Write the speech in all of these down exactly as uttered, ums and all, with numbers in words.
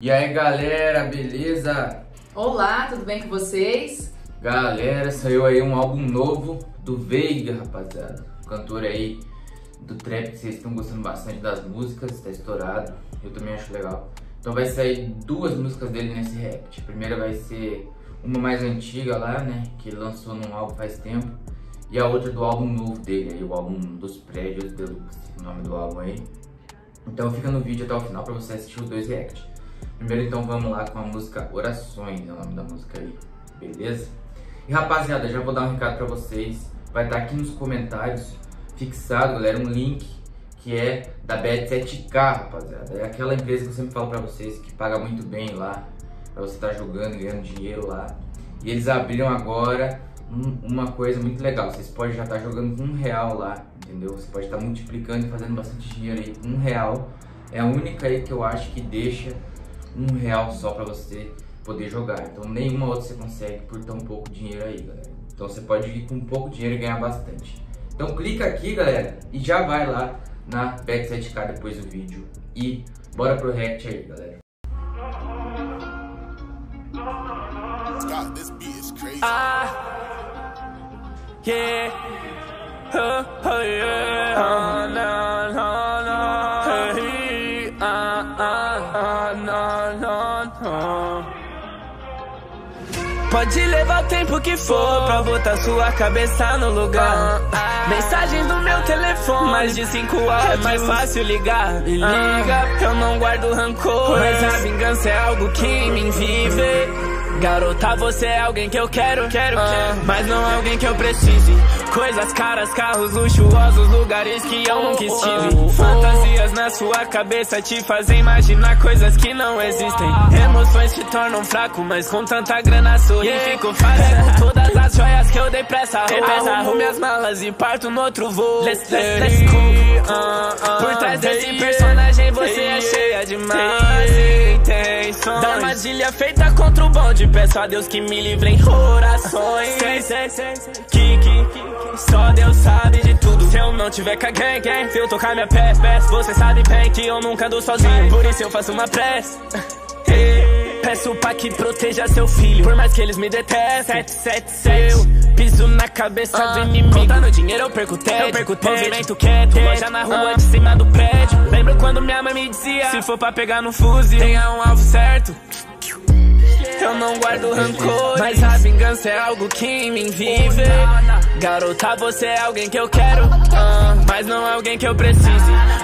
E aí galera, beleza? Olá, tudo bem com vocês? Galera, saiu aí um álbum novo do Veigh, rapaziada. O cantor aí do trap, vocês estão gostando bastante das músicas, tá estourado. Eu também acho legal. Então vai sair duas músicas dele nesse react. A primeira vai ser uma mais antiga lá, né, que lançou num álbum faz tempo. E a outra do álbum novo dele, aí, o álbum Dos Prédios Deluxe, o nome do álbum aí. Então fica no vídeo até o final pra você assistir os dois react. Primeiro então vamos lá com a música Orações, é o nome da música aí, beleza? E rapaziada, já vou dar um recado pra vocês, vai estar aqui nos comentários fixado, galera, um link que é da B E T sete K, rapaziada. É aquela empresa que eu sempre falo pra vocês que paga muito bem lá, pra você estar jogando e ganhando dinheiro lá. E eles abriram agora um, uma coisa muito legal, vocês podem já estar jogando com um real lá, entendeu? Você pode estar multiplicando e fazendo bastante dinheiro aí com um real. É a única aí que eu acho que deixa um real só para você poder jogar, então nenhuma outra você consegue por tão pouco dinheiro aí, galera. Então você pode ir com pouco dinheiro e ganhar bastante. Então clica aqui, galera, e já vai lá na B E T sete K depois do vídeo e bora pro react aí, galera. Pode levar o tempo que for pra botar sua cabeça no lugar. Mensagens no meu telefone, mais de cinco horas, é mais fácil ligar. Me liga, eu não guardo rancor, mas a vingança é algo que me envive. Garota, você é alguém que eu quero, quero, quero, mas não é alguém que eu precise. Coisas caras, carros luxuosos, lugares que eu nunca estive. Fantasias na sua cabeça te fazem imaginar coisas que não existem. Emoções te tornam fraco, mas com tanta grana sorri e fico fácil. Pego todas as joias que eu dei pra essa roupa, arrumo minhas malas e parto no outro voo. Let's, let's, let's go. Por trás desse personagem você é cheia demais intenções. Da armadilha feita contra o bonde, peço a Deus que me livre em orações. Sei, sei, sei, que, que, que só Deus sabe de tudo. Se eu não tiver com a gang, gang, se eu tocar minha pés, pés, você sabe bem que eu nunca ando sozinho, por isso eu faço uma prece. Peço pra que proteja seu filho, por mais que eles me detestem. sete sete sete, eu piso na cabeça uh, do inimigo. Contando dinheiro eu perco tédio, eu perco tédio. Movimento quieto, loja na rua uh, de cima do prédio. Lembro quando minha mãe me dizia, se for pra pegar no fuzil, tenha um alvo certo. Eu não guardo rancor, mas a vingança é algo que me envive. Garota, você é alguém que eu quero, uh, mas não é alguém que eu precise.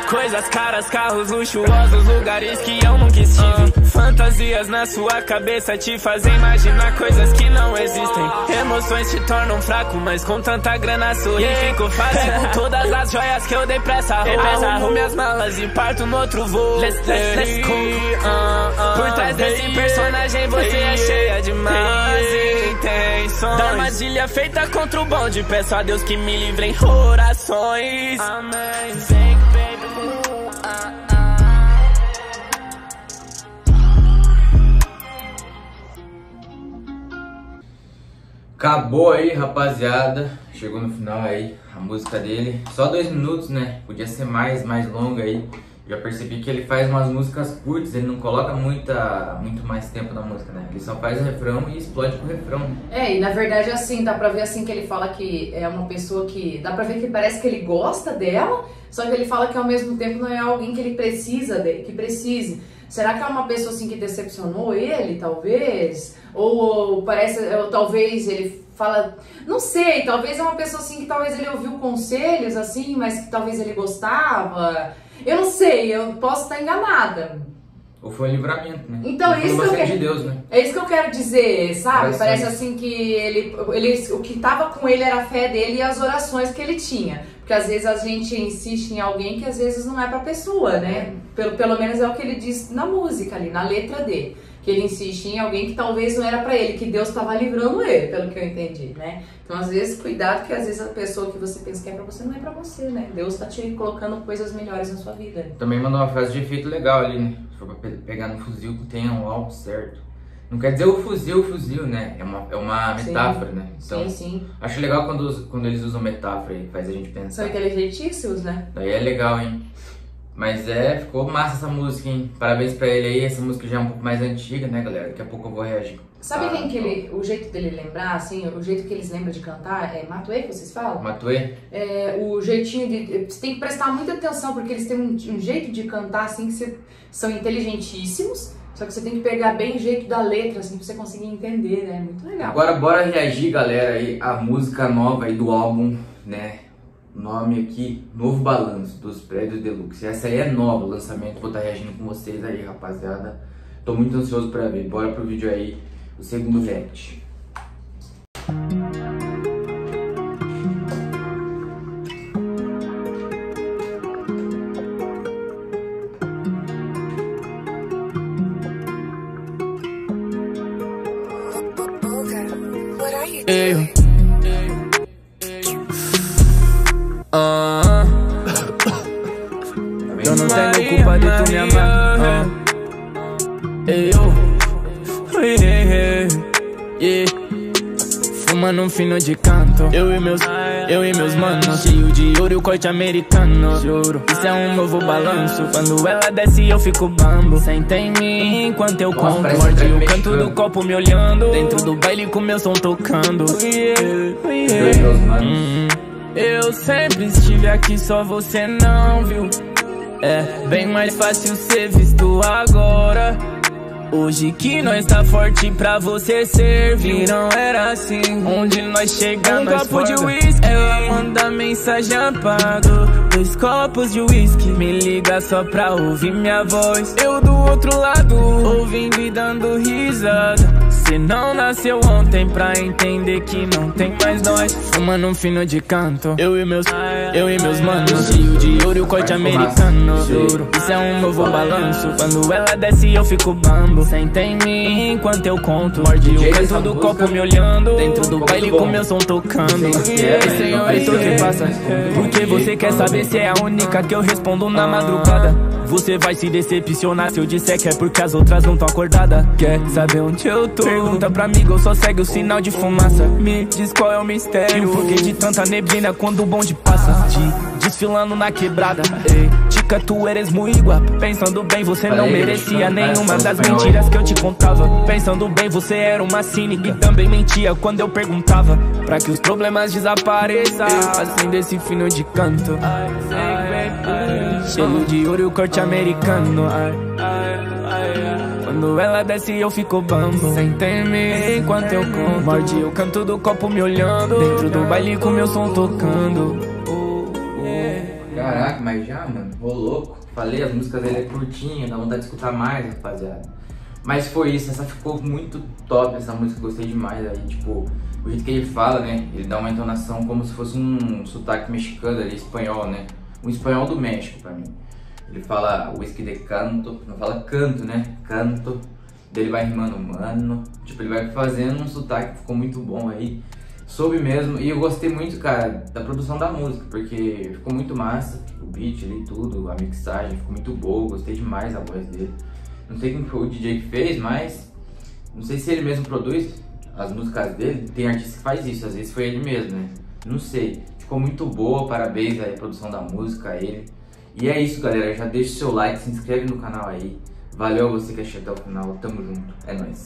Coisas caras, carros luxuosos, lugares que eu nunca estive. uh, Fantasias na sua cabeça te fazem imaginar coisas que não existem. Emoções te tornam fraco, mas com tanta grana sorri e fico fácil. Pego todas as joias que eu dei pra essa roupa, arrumo minhas malas e parto no outro voo. Let's, let's, let's go. uh, uh, Por trás desse personagem você é cheia de más intenções. Da armadilha feita contra o bonde, peço a Deus que me livre em orações. Amém. Veigh, baby. Uh, uh. Acabou aí, rapaziada. Chegou no final aí a música dele. Só dois minutos, né? Podia ser mais, mais longa aí. Já percebi que ele faz umas músicas curtas, ele não coloca muita, muito mais tempo na música, né? Ele só faz o refrão e explode com o refrão, né? É, e na verdade assim, dá pra ver assim que ele fala que é uma pessoa que... Dá pra ver que parece que ele gosta dela, só que ele fala que ao mesmo tempo não é alguém que ele precisa dele, que precise. Será que é uma pessoa assim que decepcionou ele, talvez? Ou parece... Ou, talvez ele... Fala, não sei, talvez é uma pessoa assim que talvez ele ouviu conselhos assim, mas que talvez ele gostava. Eu não sei, eu posso estar enganada. Ou foi um livramento, né? Então, é isso que eu quero... de Deus, né? É isso que eu quero dizer, sabe? Parece, Parece assim que ele, ele, o que tava com ele era a fé dele e as orações que ele tinha. Porque às vezes a gente insiste em alguém que às vezes não é pra pessoa, né? Pelo, pelo menos é o que ele diz na música ali, na letra dele. Que ele insiste em alguém que talvez não era pra ele, que Deus tava livrando ele, pelo que eu entendi, né? Então, às vezes, cuidado que às vezes a pessoa que você pensa que é pra você, não é pra você, né? Deus tá te colocando coisas melhores na sua vida. Também mandou uma frase de efeito legal ali, né? Se for pra pegar no fuzil, que tenha um alvo certo. Não quer dizer o fuzil, o fuzil, né? É uma, é uma metáfora, sim, né? Então, sim, sim. Acho legal quando, quando eles usam metáfora e faz a gente pensar. São inteligentíssimos, né? Daí é legal, hein? Mas é, ficou massa essa música, hein? Parabéns pra ele aí, essa música já é um pouco mais antiga, né, galera? Daqui a pouco eu vou reagir. Sabe ah, quem que ele, o jeito dele lembrar, assim, o jeito que eles lembram de cantar, é Matue, que vocês falam? Matue? É, o jeitinho de... Você tem que prestar muita atenção, porque eles têm um, um jeito de cantar, assim, que você, são inteligentíssimos, só que você tem que pegar bem o jeito da letra, assim, pra você conseguir entender, né? Muito legal. Agora bora reagir, galera, aí, a música nova aí do álbum, né? Nome aqui, Novo Balanço, Dos Prédios Deluxe. Essa aí é nova, o lançamento, vou estar reagindo com vocês aí, rapaziada. Tô muito ansioso pra ver, bora pro vídeo aí, o segundo react. Eu... Ah, eu não tenho culpa de tu me amar. Eu, yeah, yeah. Fumando um fino de canto, eu e meus, eu e meus manos, cheio de ouro e o corte americano. Juro, isso é um novo balanço. Quando ela desce eu fico bambo. Senta em mim enquanto eu conto. Morde o canto do copo me olhando, dentro do baile com meu som tocando. Yeah, yeah. Hum, eu sempre estive aqui, só você não viu. É bem mais fácil ser visto agora. Hoje que nós tá forte pra você servir. E não era assim, onde nós chegamos. Um copo de whisky, ela manda mensagem apagado. Dois copos de whisky, me liga só pra ouvir minha voz. Eu do outro lado, ouvindo e dando risada. Cê não nasceu ontem pra entender que não tem mais nós. Fumando um fino de canto, eu e meus, eu e meus manos, cheio de ouro e o corte americano. Juro, isso é um novo balanço. Quando ela desce eu fico bambo. Senta em mim enquanto eu conto. Morde o canto do copo me olhando, dentro do baile com meu som tocando. E senhorito que passa, porque você quer saber se é a única que eu respondo na madrugada. Você vai se decepcionar se eu disser que é porque as outras não tão acordada. Quer saber onde eu tô? Pergunta pra amiga, eu só segue o sinal de fumaça. Me diz qual é o mistério e o porquê de tanta neblina quando o bonde passa. Te desfilando na quebrada, ei, tica, tu eres muito igual. Pensando bem, você não merecia nenhuma das mentiras que eu te contava. Pensando bem, você era uma cínica e também mentia quando eu perguntava. Pra que os problemas desapareçam, assim desse fino de canto, cheio de ouro e o corte americano. Ai, ai, ai, ai. Quando ela desce eu fico bambo. Senta em mim enquanto eu conto. Morde o canto do copo me olhando, dentro do baile com meu som tocando. Caraca, mas já, mano, ô louco. Falei, as músicas dele é curtinha, dá vontade de escutar mais, rapaziada. Mas foi isso, essa ficou muito top, essa música, gostei demais aí, tipo, o jeito que ele fala, né, ele dá uma entonação como se fosse um sotaque mexicano ali, espanhol, né. Um espanhol do México pra mim. Ele fala whisky de canto, não fala canto, né? Canto. Daí ele vai rimando mano. Tipo, ele vai fazendo um sotaque, ficou muito bom aí. Soube mesmo. E eu gostei muito, cara, da produção da música, porque ficou muito massa. O beat ali, tudo, a mixagem ficou muito boa. Gostei demais da voz dele. Não sei quem foi o D J que fez, mas não sei se ele mesmo produz as músicas dele. Tem artista que faz isso, às vezes foi ele mesmo, né? Não sei. Ficou muito boa, parabéns aí, produção da música, a ele. E é isso, galera, já deixa o seu like, se inscreve no canal aí. Valeu a você que assistiu até o final, tamo junto, é nóis.